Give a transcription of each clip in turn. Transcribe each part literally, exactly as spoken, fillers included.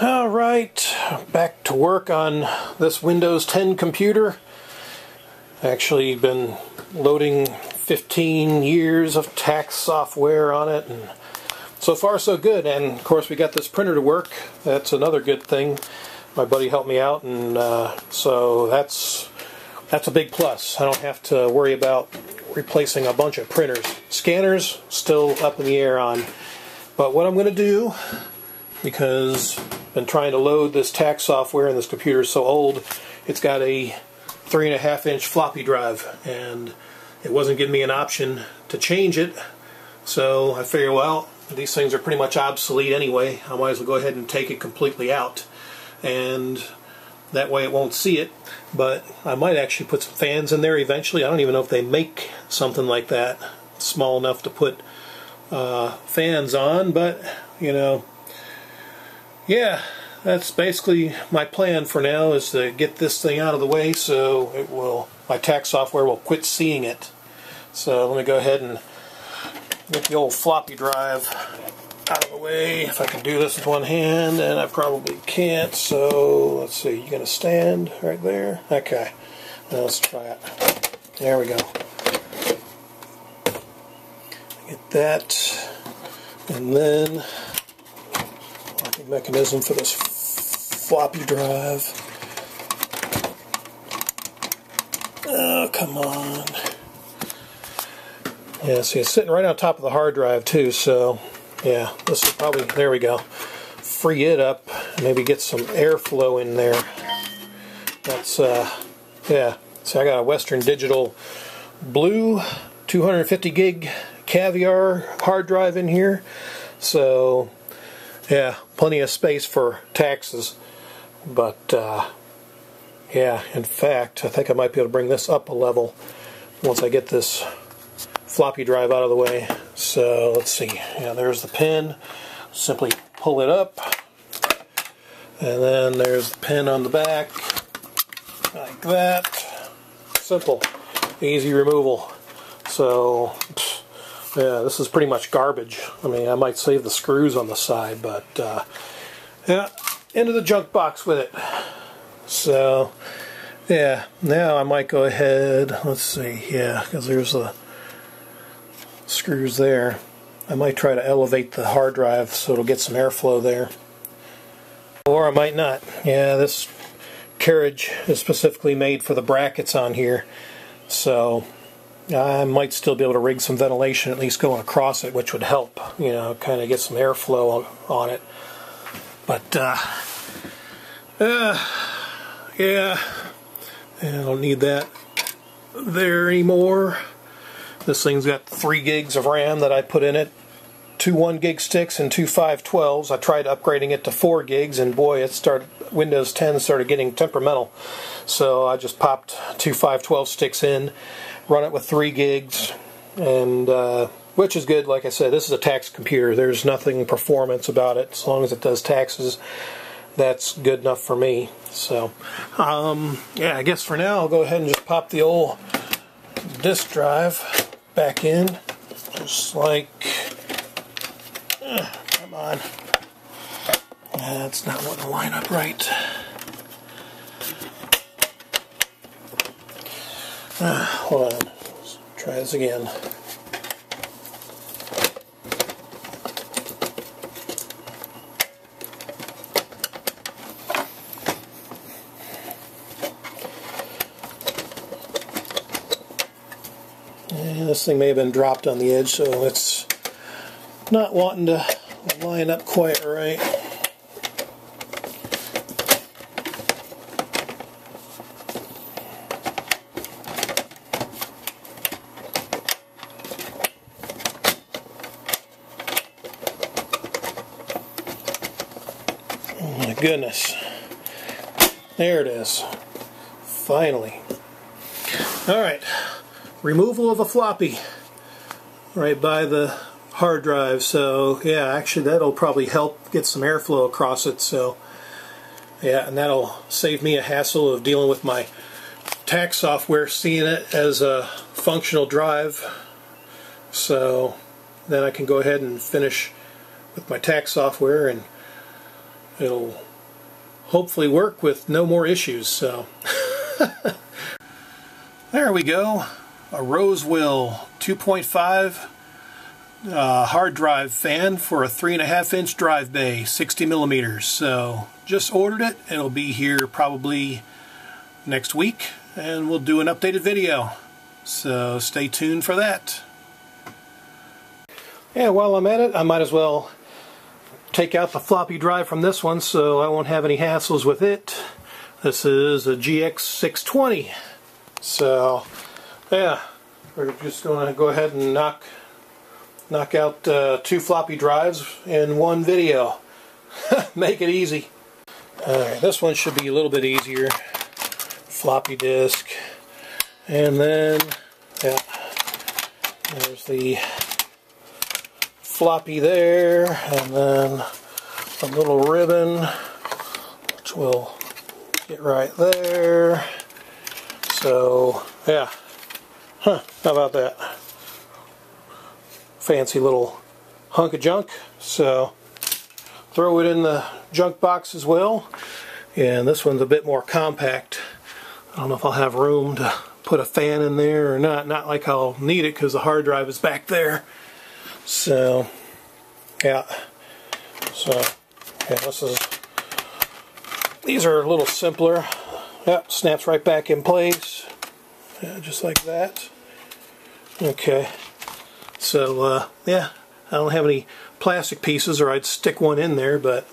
All right, back to work on this Windows ten computer. Actually been loading fifteen years of tax software on it, and so far so good. And of course we got this printer to work. That's another good thing. My buddy helped me out, and uh, so that's that's a big plus. I don't have to worry about replacing a bunch of printers. Scanners still up in the air on, but what I'm going to do, because I've been trying to load this tax software and this computer is so old, it's got a three and a half inch floppy drive, and it wasn't giving me an option to change it. So I figure, well, these things are pretty much obsolete anyway. I might as well go ahead and take it completely out, and that way it won't see it. But I might actually put some fans in there eventually. I don't even know if they make something like that small enough to put uh, fans on, but you know, yeah, that's basically my plan for now, is to get this thing out of the way so it will, my tax software will quit seeing it. So let me go ahead and get the old floppy drive out of the way. If I can do this with one hand, and I probably can't, so let's see, you're going to stand right there? Okay, now let's try it. There we go. Get that, and then mechanism for this floppy drive. Oh, come on. Yeah, see, it's sitting right on top of the hard drive too, so yeah, this is probably, there we go. Free it up, maybe get some airflow in there. That's, uh, yeah. So I got a Western Digital Blue two hundred fifty gig Caviar hard drive in here, so yeah, plenty of space for taxes. But uh, yeah, in fact, I think I might be able to bring this up a level once I get this floppy drive out of the way. So let's see. Yeah, there's the pin. Simply pull it up, and then there's the pin on the back, like that. Simple, easy removal. So pfft. Yeah, this is pretty much garbage. I mean, I might save the screws on the side, but uh, yeah, into the junk box with it. So yeah, now I might go ahead, let's see, yeah, because there's the screws there. I might try to elevate the hard drive so it'll get some airflow there. Or I might not. Yeah, this carriage is specifically made for the brackets on here, so I might still be able to rig some ventilation, at least going across it, which would help, you know, kind of get some airflow on it. But, uh, uh, yeah, I don't need that there anymore. This thing's got three gigs of RAM that I put in it, two one gig sticks and two five twelves. I tried upgrading it to four gigs, and boy, it started, Windows ten started getting temperamental. So I just popped two five twelve sticks in, run it with three gigs, and uh, which is good. Like I said, this is a tax computer. There's nothing performance about it. As long as it does taxes, that's good enough for me. So um, yeah, I guess for now I'll go ahead and just pop the old disk drive back in, just like, uh, come on, that's not wanting to line up right. Uh, hold on, let's try this again. And this thing may have been dropped on the edge, so it's not wanting to line up quite right. Goodness, there it is, finally. Alright, removal of a floppy right by the hard drive. So yeah, actually that'll probably help get some airflow across it. So yeah, and that'll save me a hassle of dealing with my tax software seeing it as a functional drive. So then I can go ahead and finish with my tax software and it'll hopefully work with no more issues. So there we go, a Rosewill two point five uh, hard drive fan for a three and a half inch drive bay, sixty millimeters. So just ordered it. It'll be here probably next week, and we'll do an updated video. So stay tuned for that. Yeah, while I'm at it, I might as well take out the floppy drive from this one so I won't have any hassles with it. This is a G X six twenty. So yeah, we're just going to go ahead and knock knock out uh, two floppy drives in one video. Make it easy. Alright, this one should be a little bit easier. Floppy disk, and then yeah, there's the floppy there, and then a little ribbon which will get right there. So yeah, huh, how about that? Fancy little hunk of junk. So throw it in the junk box as well. And this one's a bit more compact. I don't know if I'll have room to put a fan in there or not. Not like I'll need it because the hard drive is back there. So yeah, so yeah, this is, these are a little simpler. Yep, snaps right back in place, yeah, just like that. Okay, so uh, yeah, I don't have any plastic pieces, or I'd stick one in there, but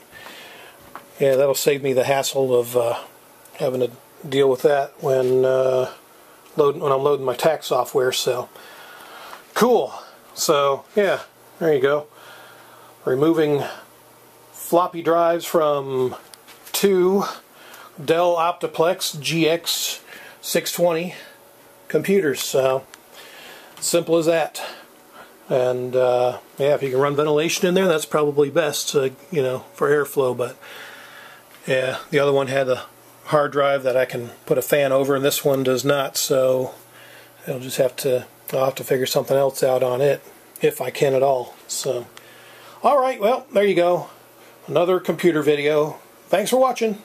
yeah, that'll save me the hassle of uh, having to deal with that when uh, loading when I'm loading my tax software. So cool. So yeah, there you go. Removing floppy drives from two Dell Optiplex G X six twenty computers. So simple as that. And uh, yeah, if you can run ventilation in there, that's probably best, uh, you know, for airflow. But yeah, the other one had a hard drive that I can put a fan over, and this one does not. So it'll just have to. I'll have to figure something else out on it, if I can at all. So, alright, well, there you go. Another computer video. Thanks for watching.